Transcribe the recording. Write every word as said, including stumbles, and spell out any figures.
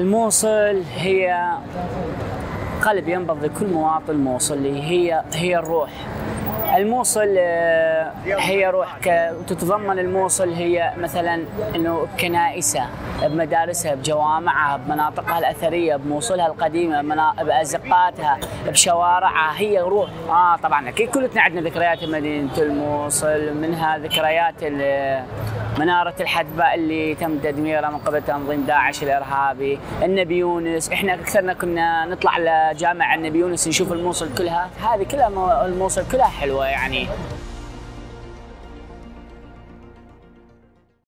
الموصل هي قلب ينبض لكل مواطن موصلي، هي هي الروح. الموصل هي روح وتتضمن الموصل هي مثلا انه بكنائسها، بمدارسها، بجوامعها، بمناطقها الاثريه، بموصلها القديمه، بازقاتها، بشوارعها، هي روح. اه طبعا اكيد كلنا عندنا ذكريات مدينه الموصل، منها ذكريات مناره الحدباء اللي تم تدميرها من قبل تنظيم داعش الارهابي، النبي يونس، احنا اكثرنا كنا نطلع لجامع النبي يونس نشوف الموصل كلها، هذه كلها الموصل كلها حلوه يعني.